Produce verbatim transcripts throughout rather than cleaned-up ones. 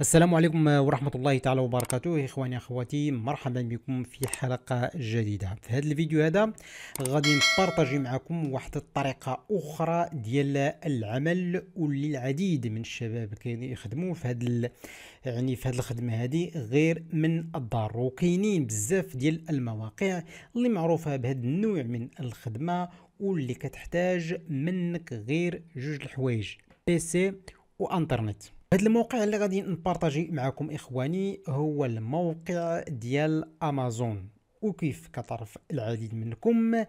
السلام عليكم ورحمة الله تعالى وبركاته. إخواني أخواتي، مرحبا بكم في حلقة جديدة. في هذا الفيديو هذا غادي نبارطاجي معكم واحد الطريقة أخرى ديال العمل، واللي العديد من الشباب كيخدموا في هذا يعني في هذه الخدمة هذه غير من الدار، وكاينين بزاف ديال المواقع اللي معروفة بهذا النوع من الخدمة واللي كتحتاج منك غير جوج الحوايج، بيسي وانترنت. هذا الموقع اللي غادي نبارطاجي معكم اخواني هو الموقع ديال امازون، وكيف كتعرف العديد منكم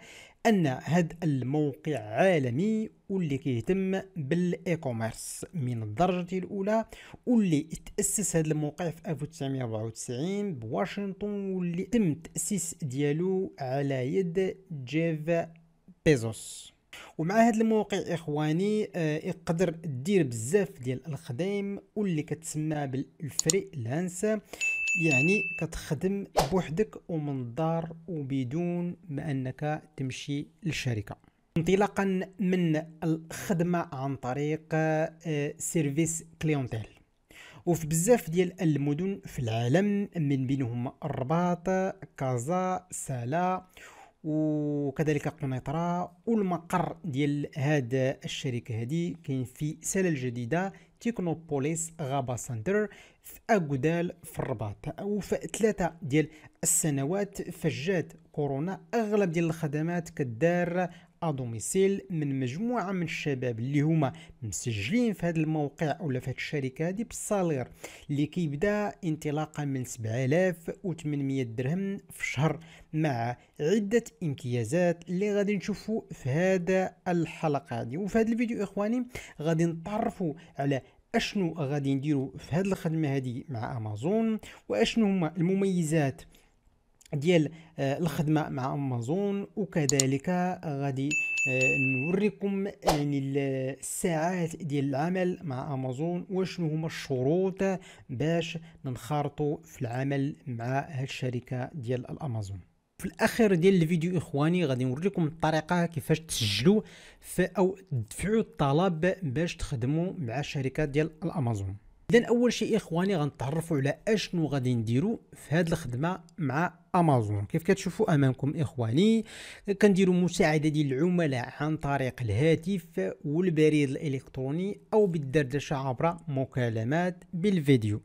ان هذا الموقع عالمي واللي كيهتم بالايكوميرس من الدرجه الاولى، واللي تاسس هذا الموقع في ألف وتسعمائة وأربعة وتسعين بواشنطن، واللي تم التاسيس ديالو على يد جيف بيزوس. ومع هذا الموقع اخواني يقدر دير بزاف ديال الخدم واللي كتسمى بالفريلانس، يعني كتخدم بوحدك ومن الدار وبدون ما انك تمشي للشركه. انطلاقا من الخدمه عن طريق سيرفيس كليونتيل، وفي بزاف ديال المدن في العالم من بينهم الرباط، كازا، سالا، وكذلك قنيطرة. والمقر ديال هذا الشركة هذه كاين في سلا الجديدة، تكنوبوليس غابة سنتر، في أكودال في الرباط. وفي ثلاثة ديال السنوات فجات كورونا أغلب ديال الخدمات كدار ادوميسيل من مجموعة من الشباب اللي هما مسجلين في هذا الموقع ولا في هذه الشركة هذه بالصالير اللي كيبدا انطلاقا من سبعة آلاف وثمانمائة درهم في الشهر، مع عدة امتيازات اللي غادي نشوفوا في هذا الحلقة هذه. وفي هذا الفيديو اخواني غادي نتعرفوا على اشنو غادي نديروا في هذه الخدمة هذه مع امازون، واشنو هما المميزات ديال الخدمه مع امازون، وكذلك غادي نوريكم يعني الساعات ديال العمل مع امازون وشنو هما الشروط باش ننخرطوا في العمل مع هاد الشركه ديال الامازون. في الاخير ديال الفيديو اخواني غادي نوريكم الطريقه كيفاش تسجلوا في او تدفعوا الطلب باش تخدموا مع الشركه ديال الامازون. إذن أول شيء إخواني غنتعرفوا على أشنو غادي نديرو في هاد الخدمة مع أمازون. كيف كتشوفوا أمامكم إخواني كنديرو مساعدة ديال العملاء عن طريق الهاتف والبريد الإلكتروني أو بالدردشة عبر مكالمات بالفيديو.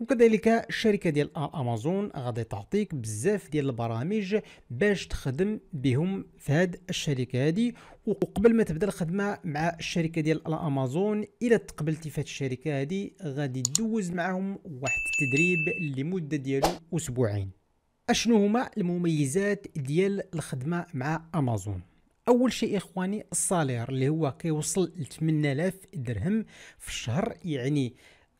وكذلك الشركة ديال أمازون غادي تعطيك بزاف ديال البرامج باش تخدم بهم في هاد الشركة هادي. وقبل ما تبدا الخدمة مع الشركة ديال أمازون، إلا تقبلتي في هاد الشركة هادي غادي دوز معهم واحد التدريب لمدة ديالو أسبوعين. أشنو هما المميزات ديال الخدمة مع أمازون؟ اول شيء اخواني الصالير اللي هو كيوصل ل ثمانية آلاف درهم في الشهر، يعني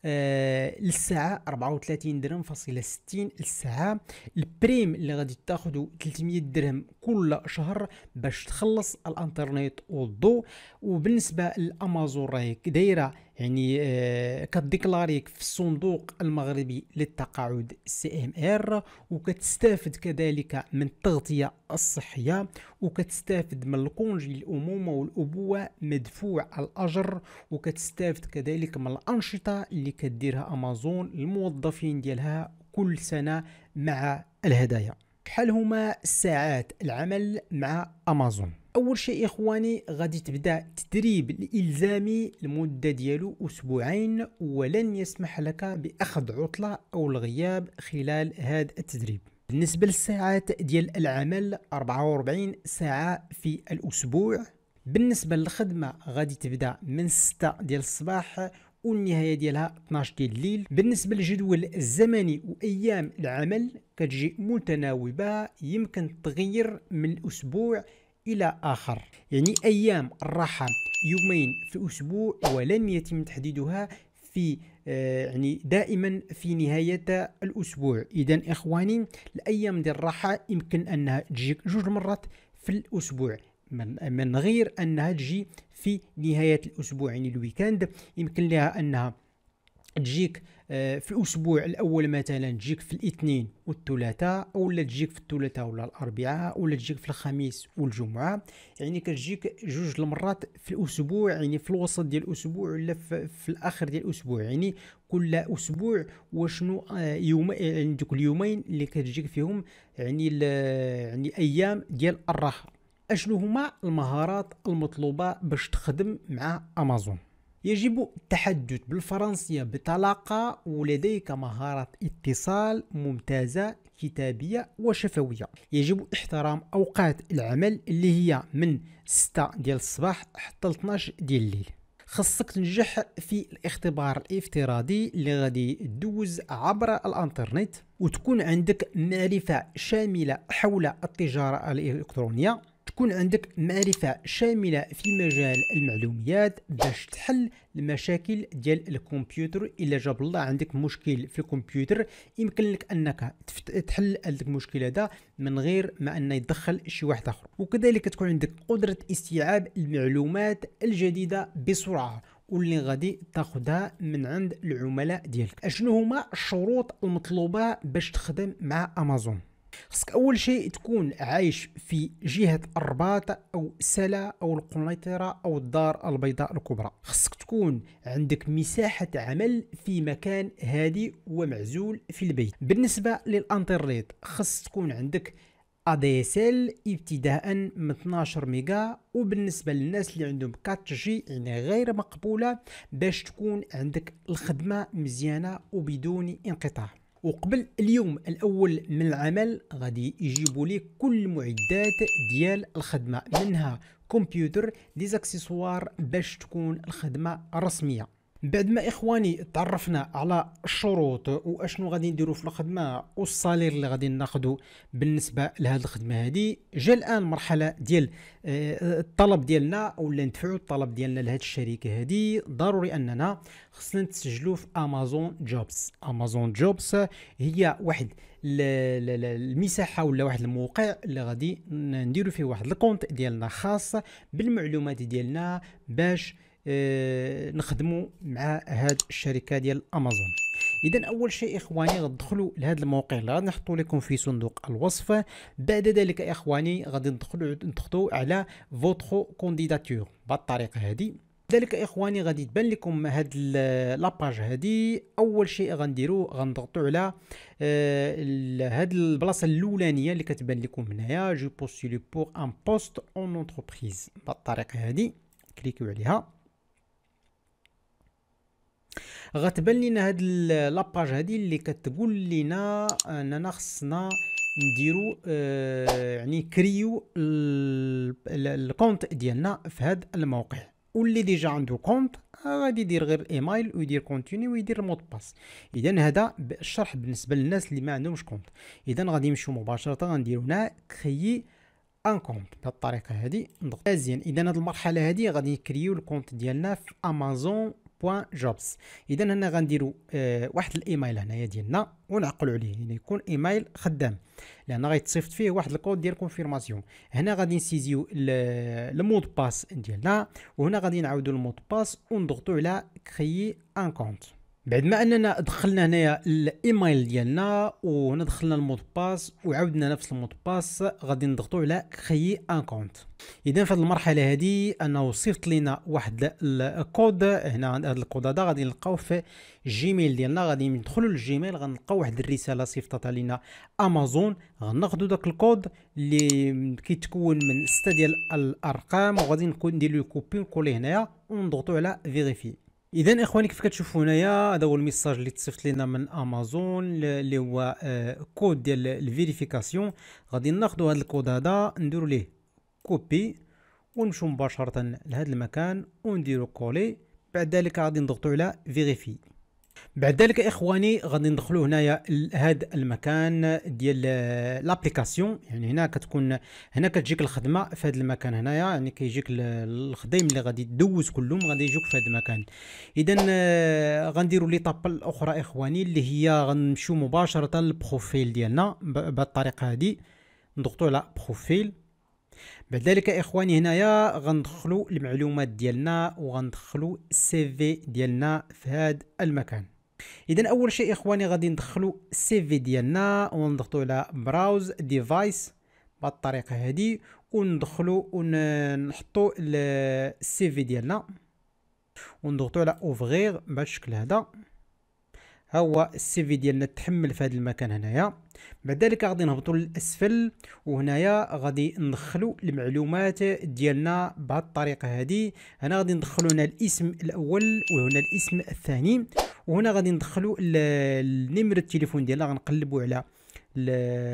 آه للساعة أربعة وثلاثين درهم فاصلة ستين للساعة. البريم اللي غادي تاخدو ثلاثمائة درهم كل شهر باش تخلص الانترنت والضوء. وبالنسبة لأمازون رايك دايرة يعني آه كتديكلاريك في الصندوق المغربي للتقاعد سي ام ار، وكتستافد كذلك من التغطية الصحية، وكتستافد من الكونجي الأمومة والأبوة مدفوع الأجر، وكتستافد كذلك من الأنشطة اللي كديرها امازون الموظفين ديالها كل سنه مع الهدايا. شحال هما ساعات العمل مع امازون؟ اول شيء اخواني غادي تبدا تدريب الالزامي المده ديالو اسبوعين، ولن يسمح لك باخذ عطله او الغياب خلال هذا التدريب. بالنسبه للساعات ديال العمل أربعة وأربعين ساعه في الاسبوع. بالنسبه للخدمه غادي تبدا من ستة ديال الصباح والنهايه ديالها اثناش ديال الليل. بالنسبه للجدول الزمني وايام العمل كتجي متناوبه، يمكن التغيير من اسبوع الى اخر، يعني ايام الراحه يومين في الاسبوع ولن يتم تحديدها في آه يعني دائما في نهايه الاسبوع. اذا اخواني الايام ديال الراحه يمكن انها تجيك جوج مرات في الاسبوع من من غير انها تجي في نهايه الاسبوع، يعني الويكاند يمكن لها انها تجيك في الأسبوع الأول مثلا تجيك في الاثنين والثلاثاء، أولا تجيك في الثلاثاء ولا الأربعاء، ولا تجيك في الخميس والجمعة، يعني كتجيك جوج المرات في الأسبوع، يعني في الوسط ديال الأسبوع ولا في, في الآخر ديال الأسبوع، يعني كل أسبوع وشنو يوم، يعني دوك اليومين اللي كتجيك فيهم يعني يعني أيام ديال الراحة. أشنو هما المهارات المطلوبة باش تخدم مع أمازون؟ يجب التحدث بالفرنسية بطلاقة، ولديك مهارة اتصال ممتازة كتابية وشفوية. يجب احترام أوقات العمل اللي هي من ستة ديال الصباح حتى اثنا عشر ديال الليل. خصك تنجح في الاختبار الافتراضي اللي غادي تدوز عبر الانترنت، وتكون عندك معرفة شاملة حول التجارة الإلكترونية، تكون عندك معرفة شاملة في مجال المعلومات باش تحل المشاكل ديال الكمبيوتر. إلا جاب الله عندك مشكل في الكمبيوتر يمكن لك أنك تحل هذاك المشكل هذا من غير ما أن يتدخل شي واحد آخر، وكذلك تكون عندك قدرة استيعاب المعلومات الجديدة بسرعة واللي غادي تاخدها من عند العملاء ديالك. أشنو هما الشروط المطلوبة باش تخدم مع أمازون؟ خصك أول شيء تكون عايش في جهة الرباط أو سلا أو القنيطرة أو الدار البيضاء الكبرى. خصك تكون عندك مساحة عمل في مكان هادي ومعزول في البيت. بالنسبة للانترنت خص تكون عندك إيه دي إس إل ابتداء من اثنا عشر ميجا، وبالنسبة للناس اللي عندهم فور جي يعني غير مقبولة، باش تكون عندك الخدمة مزيانة وبدون انقطاع. وقبل اليوم الاول من العمل غادي يجيبوا لك كل المعدات ديال الخدمه، منها كمبيوتر، ديزاكسيسوار، باش تكون الخدمه رسميه. بعد ما اخواني تعرفنا على الشروط واشنو غادي نديرو في الخدمه والصالير اللي غادي ناخذو بالنسبه لهاد الخدمه هادي، جا الان مرحله ديال الطلب ديالنا ولا ندفعوا الطلب ديالنا لهاد الشركه هادي. ضروري اننا خصنا نتسجلوا في امازون جوبس. امازون جوبس هي واحد المساحه ولا واحد الموقع اللي غادي نديرو فيه واحد الكونت ديالنا خاص بالمعلومات ديالنا باش أه نخدموا مع هاد الشركه ديال امازون. اذا اول شيء اخواني غتدخلوا لهذا الموقع اللي غادي نحطوا لكم في صندوق الوصف. بعد ذلك اخواني غادي ندخلوا نضغطوا على فوترو كونديداتور بالطريقه هذه. ذلك اخواني غادي تبان لكم هاد لاباج هذه. اول شيء غنديروا غنضغطوا على أه هاد البلاصه الاولانيه اللي كتبان لكم هنايا، جو بوستولي بور ان بوست اون انتربريز، بالطريقه هذه كليكيو عليها. غتبان لنا هاد لاباج هادي اللي كتقول لنا اننا خصنا نديرو اه يعني كريو الكونت ديالنا في هاد الموقع، واللي ديجا عنده كونت غادي يدير غير الايميل ويدير كونتيني ويدير المود باس. اذا هذا الشرح بالنسبه للناس اللي ما عندهمش كونت. اذا غادي نمشيو مباشره غنديرو هنا كريي ان كونت بالطريقه هادي نضغط مزيان. اذا هاد المرحله هادي غادي نكريو الكونت ديالنا في امازون جوبس. اذا هنا غنديروا آه واحد الايميل هنايا ديالنا ونعقلوا عليه، يعني يكون ايميل خدام لان غيتصيفط فيه واحد الكود ديال كونفيرماسيون. هنا غادي نسيزيو المود باس ديالنا، وهنا غادي نعاودوا المود باس ونضغطوا على كريي ان كونت. بعد ما اننا دخلنا هنايا الايميل ديالنا وهنا دخلنا المود باس وعاودنا نفس المود باس، غادي نضغطوا على كريي ان كونت. اذا في هذه المرحله هذه انه صيفط لنا واحد الكود. هنا هذا الكود هذا غادي نلقاوه في الجيميل ديالنا. غادي ندخلوا للجيميل غنلقاو واحد الرساله صيفطتها لنا امازون. غناخذوا داك الكود اللي كيتكون من ستة ديال الارقام وغادي نديروا كوبي نكوليه هنايا ونضغطوا على فيريفي. اذا اخواني كيف كتشوفوا هنايا هذا هو الميساج اللي تصيفط لنا من امازون اللي هو آه كود ديال الفيريفيكاسيون. غادي ناخذوا هذا الكود هذا نديروا ليه كوبي ونمشوا مباشره لهذا المكان ونديروا كولي. بعد ذلك غادي نضغطوا على فيريفي. بعد ذلك اخواني غادي ندخلوا هنايا لهذا المكان ديال لابليكاسيون. يعني هنا كتكون هنا كتجيك الخدمه في هذا المكان هنايا، يعني كيجيك الخدم اللي غادي تدوز كلهم غادي يجوك في هذا المكان. اذا غنديروا لي طاب الاخرى اخواني اللي هي غنمشيو مباشره للبروفيل ديالنا بهذه الطريقه هذه. نضغطوا على بروفيل. بعد ذلك اخواني هنايا غندخلوا المعلومات ديالنا وغندخلوا السي في ديالنا في هذا المكان. اذا اول شيء اخواني غادي ندخلو السي في ديالنا ونضغطوا على براوز ديفايس بالطريقه هذه وندخلو ونحطوا السي في ديالنا ونضغطوا على اوفغير بهذا الشكل هذا. ها هو السي في ديالنا تحمل في هذا المكان هنايا. بعد ذلك غادي نهبطوا للاسفل وهنايا غادي ندخلوا المعلومات ديالنا بهذه الطريقه هذه. هنا غادي ندخلوا هنا الاسم الاول وهنا الاسم الثاني وهنا غادي ندخلوا نمره التليفون ديالنا. غنقلبوا على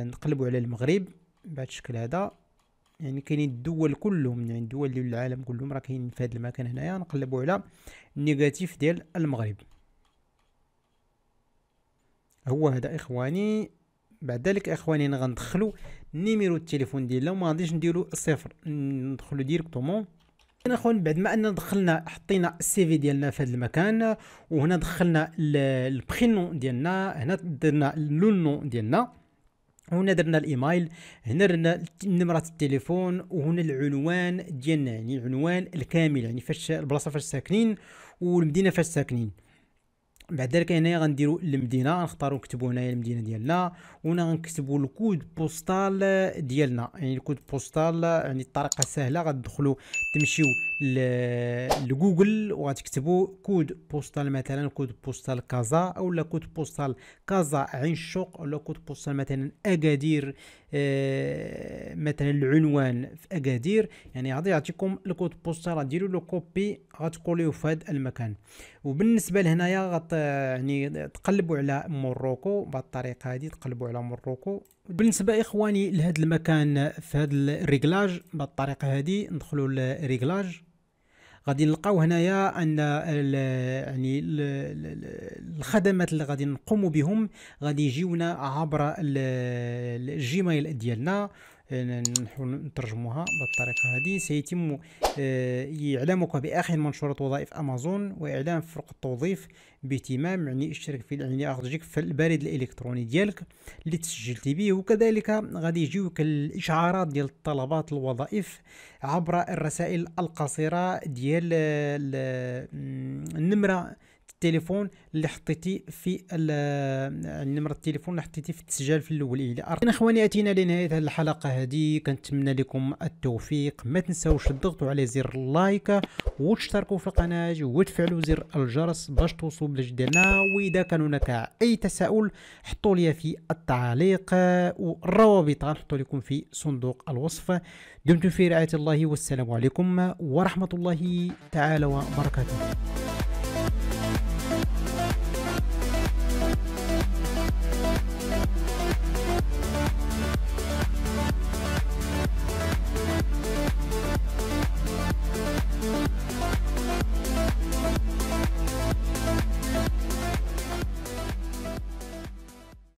نقلبوا على المغرب بهذا الشكل هذا، يعني كاينين الدول كلهم، يعني الدول ديال العالم كلهم راه كاينين في هذا المكان هنايا. نقلبوا على النيجاتيف ديال المغرب، هو هذا اخواني. بعد ذلك اخواني انا غندخلوا نيميرو التليفون ديالنا وما غاديش نديروا صفر، ندخلوا ديريكتومون. اخوان بعد ما اننا دخلنا حطينا السي في ديالنا في هذا المكان وهنا دخلنا البرينو ديالنا، هنا درنا لونو ديالنا، هنا درنا الايميل، هنا درنا نمره التليفون وهنا العنوان ديالنا، يعني العنوان الكامل، يعني فاش البلاصه فاش ساكنين والمدينه فاش ساكنين. بعد ذلك هنايا غنديروا المدينه، غنختاروا نكتبوا هنايا المدينه ديالنا وهنا غنكتبوا الكود بوستال ديالنا، يعني الكود بوستال، يعني الطريقه سهله. غتدخلوا تمشيو لجوجل وغتكتبوا كود بوستال، مثلا كود بوستال كازا اولا كود بوستال كازا عين الشوق اولا كود بوستال مثلا اكادير، آه مثلا العنوان في اكادير، يعني غادي يعطيكم الكود بوستال، غديروا له كوبي غتقوليو في هذا المكان. وبالنسبه لهنايا غت يعني تقلبوا على موروكو بهذه الطريقه هذه، تقلبوا على موروكو. بالنسبه اخواني لهذا المكان في هذا الريغلاج بهذه الطريقه هذه، ندخلوا للريغلاج غادي نلقاو هنايا ان يعني الخدمات اللي غادي نقوموا بهم غادي يجيونا عبر الجيميل ديالنا، نترجموها بالطريقه هذه. سيتم اعلامك باخر منشورات وظائف امازون واعلان فرق التوظيف باهتمام، يعني اشترك في يعني اخرجك في البريد الالكتروني ديالك اللي تسجلتي به، وكذلك غادي يجيوك الاشعارات ديال الطلبات الوظائف عبر الرسائل القصيره ديال النمره التليفون اللي حطيتي في نمره التليفون اللي حطيتي في التسجيل في الاول. الى اخواني اتينا لنهايه هذه الحلقه هذه، كنتمنى لكم التوفيق. ما تنساوش تضغطوا على زر اللايك وتشتركوا في القناه وتفعلوا زر الجرس باش توصلوا بالجديد ديالنا. واذا كان هناك اي تساؤل حطوا لي في التعليق، والروابط غنحطوا لكم في صندوق الوصف. دمتم في رعايه الله والسلام عليكم ورحمه الله تعالى وبركاته.